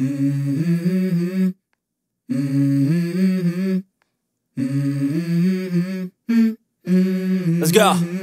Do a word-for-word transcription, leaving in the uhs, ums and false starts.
Mm-hmm. Mm-hmm. Mm-hmm. Let's go.